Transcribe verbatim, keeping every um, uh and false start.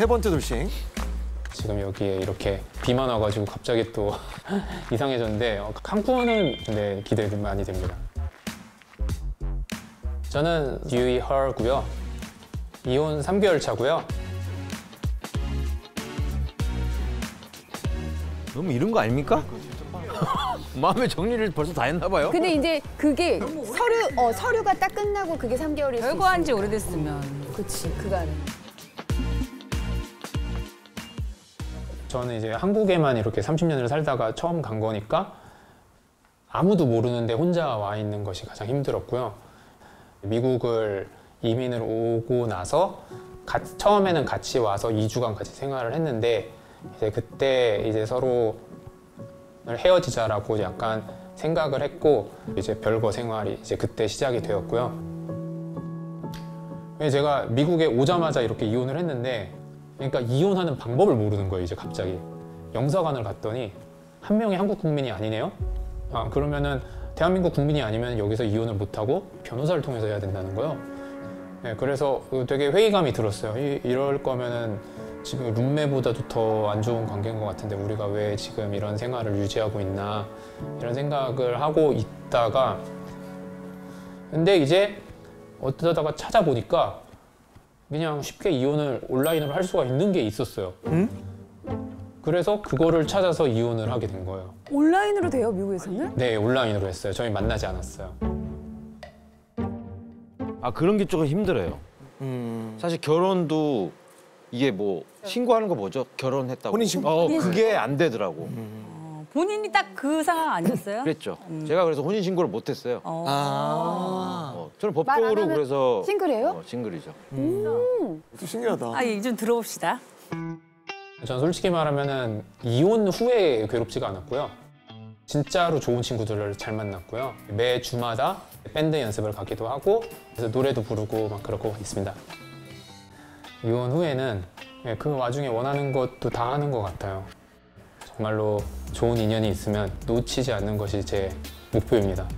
세 번째 돌싱. 지금 여기에 이렇게 비만 와가지고 갑자기 또 이상해졌는데 캄쿠는 네, 기대가 많이 됩니다. 저는 유이허고요. 이혼 삼 개월 차고요. 너무 이런 거 아닙니까? 마음의 정리를 벌써 다 했나 봐요. 근데 이제 그게 서류, 어, 서류가 딱 끝나고 그게 삼 개월이 결과한 지 오래됐으면. 그치, 그간. 저는 이제 한국에만 이렇게 삼십 년을 살다가 처음 간 거니까 아무도 모르는데 혼자 와 있는 것이 가장 힘들었고요. 미국을 이민을 오고 나서 가, 처음에는 같이 와서 이 주간 같이 생활을 했는데 이제 그때 이제 서로 헤어지자라고 약간 생각을 했고 이제 별거 생활이 이제 그때 시작이 되었고요. 제가 미국에 오자마자 이렇게 이혼을 했는데 그러니까 이혼하는 방법을 모르는 거예요. 이제 갑자기 영사관을 갔더니 한 명이 한국 국민이 아니네요. 아 그러면은 대한민국 국민이 아니면 여기서 이혼을 못하고 변호사를 통해서 해야 된다는 거예요. 네, 그래서 되게 회의감이 들었어요. 이, 이럴 거면은 지금 룸메보다도 더 안 좋은 관계인 것 같은데 우리가 왜 지금 이런 생활을 유지하고 있나 이런 생각을 하고 있다가 근데 이제 어쩌다가 찾아보니까 그냥 쉽게 이혼을 온라인으로 할 수가 있는 게 있었어요. 응? 그래서 그거를 찾아서 이혼을 하게 된 거예요. 온라인으로 돼요, 미국에서는? 네, 온라인으로 했어요. 저희 만나지 않았어요. 아, 그런 게 조금 힘들어요. 음... 사실 결혼도 이게 뭐 신고하는 거 뭐죠? 결혼했다고. 본인 신고? 어, 그게 안 되더라고. 음. 어, 본인이 딱 그 상황 아니었어요? 그랬죠. 음. 제가 그래서 혼인 신고를 못 했어요. 어. 아. 어, 저는 법적으로 그래서 싱글이에요? 어, 싱글이죠. 음. 음. 신기하다. 아, 얘기 좀 들어봅시다. 전 솔직히 말하면은 이혼 후에 괴롭지가 않았고요. 진짜로 좋은 친구들을 잘 만났고요. 매 주마다 밴드 연습을 가기도 하고 그래서 노래도 부르고 막 그러고 있습니다. 이혼 후에는 그 와중에 원하는 것도 다 하는 것 같아요. 정말로 좋은 인연이 있으면 놓치지 않는 것이 제 목표입니다.